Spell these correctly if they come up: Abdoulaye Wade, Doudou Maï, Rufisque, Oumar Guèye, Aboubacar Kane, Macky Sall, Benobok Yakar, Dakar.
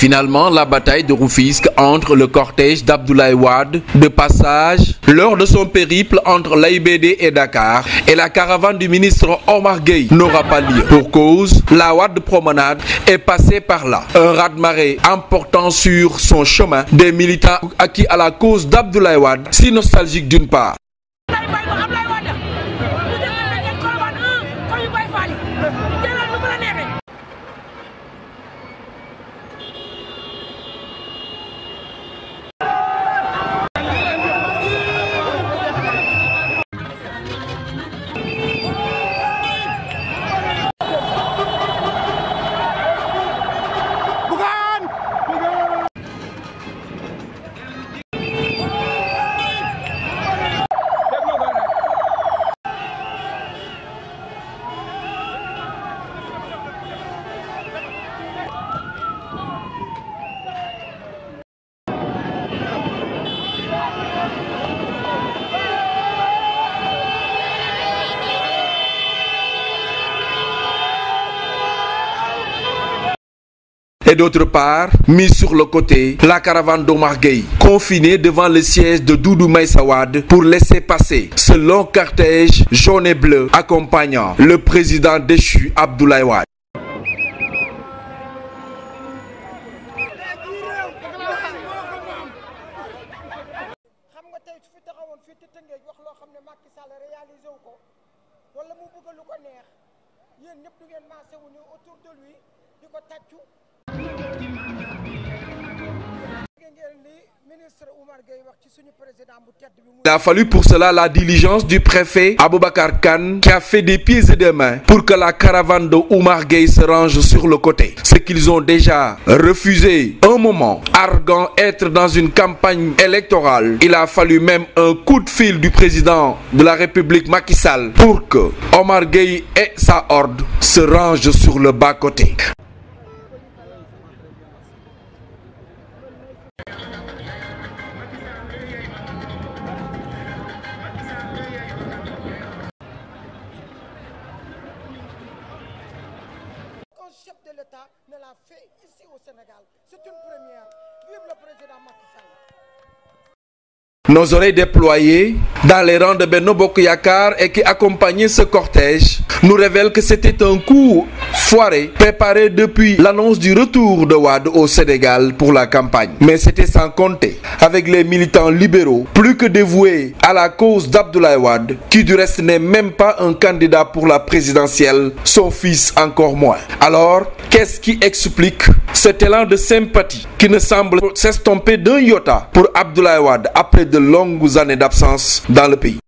Finalement, la bataille de Rufisque entre le cortège d'Abdoulaye Wade, de passage lors de son périple entre l'AIBD et Dakar, et la caravane du ministre Oumar Guèye n'aura pas lieu. Pour cause, la Wade promenade est passée par là. Un raz-de-marée emportant sur son chemin des militants acquis à la cause d'Abdoulaye Wade, si nostalgique d'une part. Et d'autre part, mis sur le côté, la caravane d'Oumar Guèye, confinée devant le siège de Doudou Maï pour laisser passer ce long cortège jaune et bleu accompagnant le président déchu Abdoulaye Wade. Il a fallu pour cela la diligence du préfet Aboubacar Kane, qui a fait des pieds et des mains pour que la caravane de Oumar Guèye se range sur le côté. Ce qu'ils ont déjà refusé un moment, arguant être dans une campagne électorale. Il a fallu même un coup de fil du président de la République Macky Sall pour que Oumar Guèye et sa horde se rangent sur le bas-côté. Chef de l'État ne l'a fait ici au Sénégal. C'est une première. Vive le président Macky Sall. Nos oreilles déployées dans les rangs de Benobok Yakar et qui accompagnaient ce cortège nous révèlent que c'était un coup foiré préparé depuis l'annonce du retour de Wade au Sénégal pour la campagne. Mais c'était sans compter avec les militants libéraux plus que dévoués à la cause d'Abdoulaye Wade, qui du reste n'est même pas un candidat pour la présidentielle, son fils encore moins. Alors, qu'est-ce qui explique cet élan de sympathie qui ne semble s'estomper d'un iota pour Abdoulaye Wade après de longues années d'absence dans le pays?